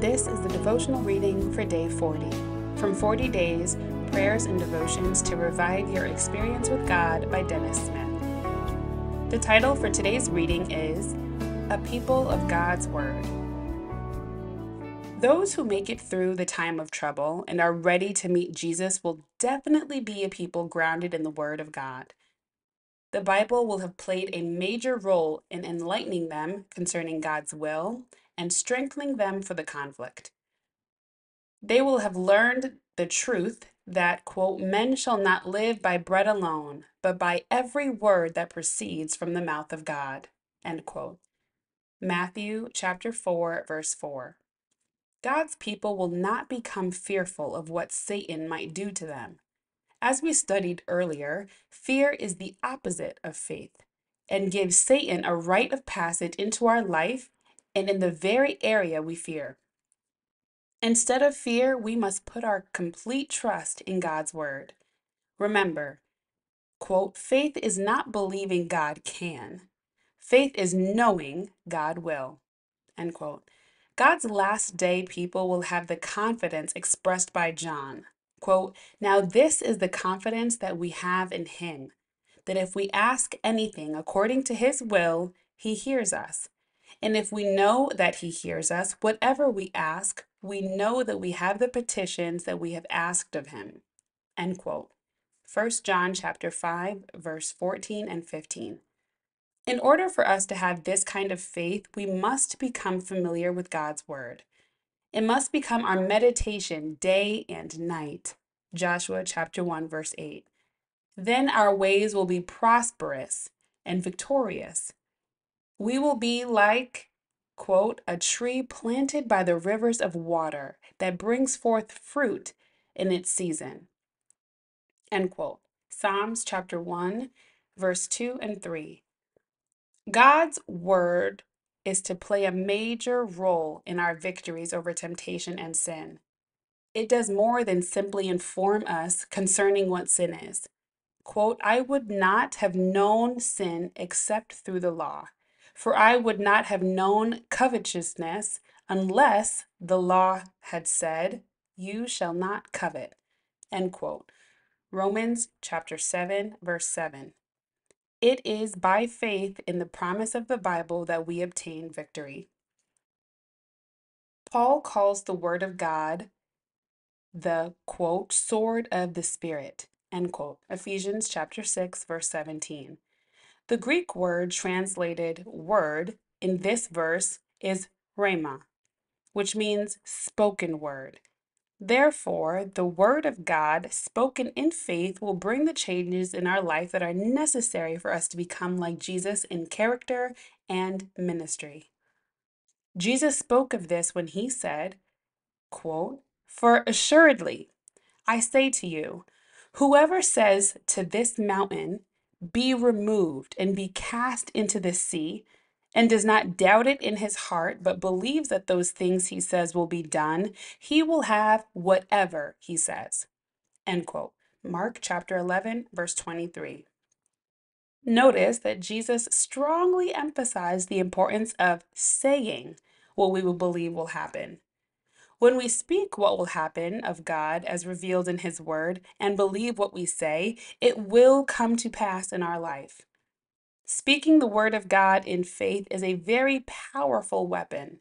This is the devotional reading for day 40, from 40 Days, Prayers and Devotions to Revive Your Experience with God by Dennis Smith. The title for today's reading is A People of God's Word. Those who make it through the time of trouble and are ready to meet Jesus will definitely be a people grounded in the Word of God. The Bible will have played a major role in enlightening them concerning God's will and strengthening them for the conflict. They will have learned the truth that, quote, men shall not live by bread alone, but by every word that proceeds from the mouth of God, end quote. Matthew chapter 4, verse 4. God's people will not become fearful of what Satan might do to them. As we studied earlier, fear is the opposite of faith and gives Satan a rite of passage into our life and in the very area we fear. Instead of fear, we must put our complete trust in God's word. Remember, quote, faith is not believing God can. Faith is knowing God will, end quote. God's last day people will have the confidence expressed by John, quote, now this is the confidence that we have in him, that if we ask anything according to his will, he hears us. And if we know that he hears us, whatever we ask, we know that we have the petitions that we have asked of him, end quote. 1 John chapter 5, verse 14 and 15. In order for us to have this kind of faith, we must become familiar with God's word. It must become our meditation day and night, Joshua chapter 1, verse 8. Then our ways will be prosperous and victorious. We will be like, quote, a tree planted by the rivers of water that brings forth fruit in its season, end quote. Psalms chapter 1, verse 2 and 3. God's word is to play a major role in our victories over temptation and sin. It does more than simply inform us concerning what sin is. Quote, I would not have known sin except through the law. For I would not have known covetousness unless the law had said, you shall not covet, end quote. Romans chapter 7, verse 7. It is by faith in the promise of the Bible that we obtain victory. Paul calls the word of God the, quote, sword of the Spirit, end quote. Ephesians chapter 6, verse 17. The Greek word translated word in this verse is rhema, which means spoken word. Therefore, the word of God spoken in faith will bring the changes in our life that are necessary for us to become like Jesus in character and ministry. Jesus spoke of this when he said, quote, for assuredly, I say to you, whoever says to this mountain, be removed and be cast into the sea, and does not doubt it in his heart, but believes that those things he says will be done, he will have whatever he says, end quote. Mark chapter 11, verse 23. Notice that Jesus strongly emphasized the importance of saying what we will believe will happen. When we speak what will happen of God as revealed in his word and believe what we say, it will come to pass in our life. Speaking the word of God in faith is a very powerful weapon.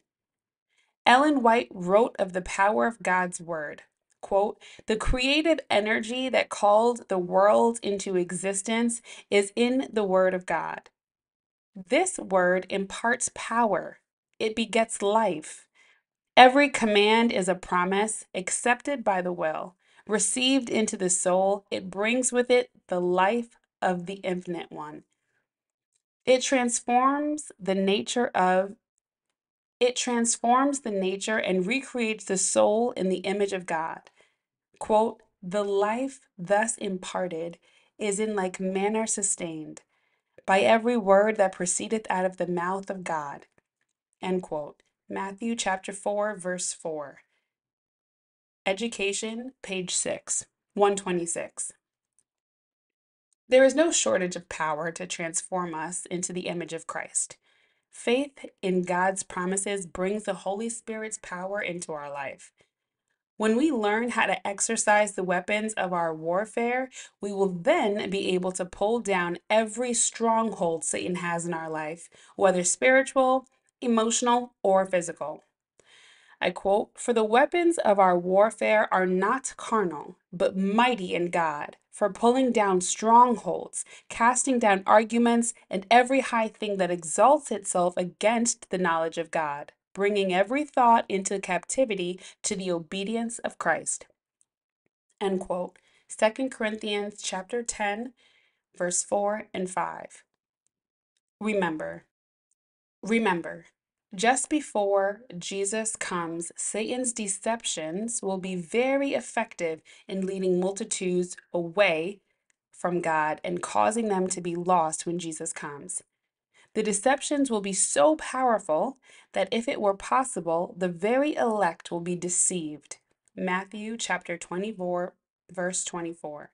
Ellen White wrote of the power of God's word, quote, the creative energy that called the world into existence is in the word of God. This word imparts power. It begets life. Every command is a promise accepted by the will, received into the soul. It brings with it the life of the infinite one. It transforms the nature and recreates the soul in the image of God. Quote, the life thus imparted is in like manner sustained by every word that proceedeth out of the mouth of God, end quote. Matthew chapter 4, verse 4. Education, page 6, 126. There is no shortage of power to transform us into the image of Christ. Faith in God's promises brings the Holy Spirit's power into our life. When we learn how to exercise the weapons of our warfare, we will then be able to pull down every stronghold Satan has in our life, whether spiritual, emotional, or physical. I quote, "For the weapons of our warfare are not carnal, but mighty in God, for pulling down strongholds, casting down arguments, and every high thing that exalts itself against the knowledge of God, bringing every thought into captivity to the obedience of Christ." End quote. 2 Corinthians chapter 10, verse 4 and 5. Remember. Just before Jesus comes, Satan's deceptions will be very effective in leading multitudes away from God and causing them to be lost when Jesus comes. The deceptions will be so powerful that if it were possible, the very elect will be deceived. Matthew chapter 24, verse 24.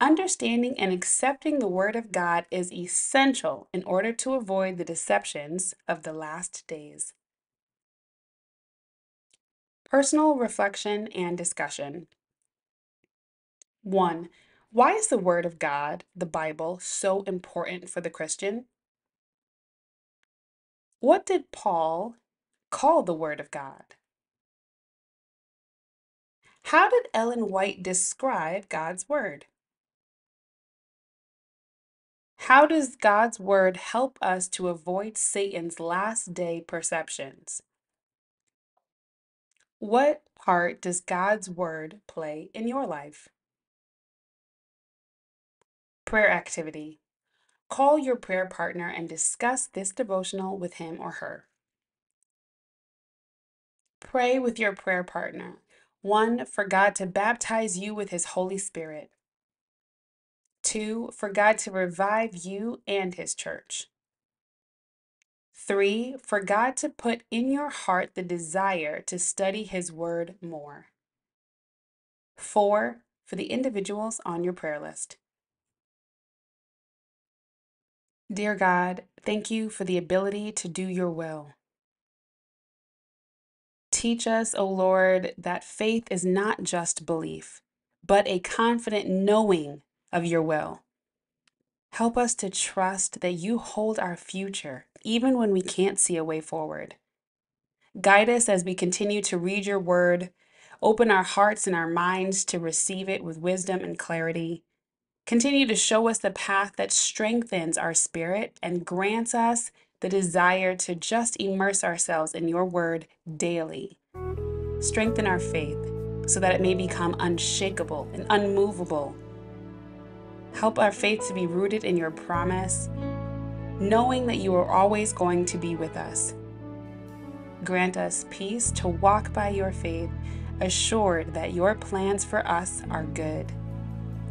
Understanding and accepting the Word of God is essential in order to avoid the deceptions of the last days. Personal reflection and discussion. 1. Why is the Word of God, the Bible, so important for the Christian? What did Paul call the Word of God? How did Ellen White describe God's Word? How does God's Word help us to avoid Satan's last day perceptions? What part does God's Word play in your life? Prayer activity. Call your prayer partner and discuss this devotional with him or her. Pray with your prayer partner. 1. For God to baptize you with His Holy Spirit. 2. For God to revive you and His church. 3. For God to put in your heart the desire to study His Word more. 4. For the individuals on your prayer list. Dear God, thank you for the ability to do your will. Teach us, O Lord, that faith is not just belief, but a confident knowing of your will. Help us to trust that you hold our future, even when we can't see a way forward. Guide us as we continue to read your word. Open our hearts and our minds to receive it with wisdom and clarity. Continue to show us the path that strengthens our spirit and grants us the desire to just immerse ourselves in your word daily. Strengthen our faith so that it may become unshakable and unmovable. Help our faith to be rooted in your promise, knowing that you are always going to be with us. Grant us peace to walk by your faith, assured that your plans for us are good.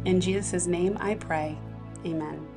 In Jesus' name I pray. Amen.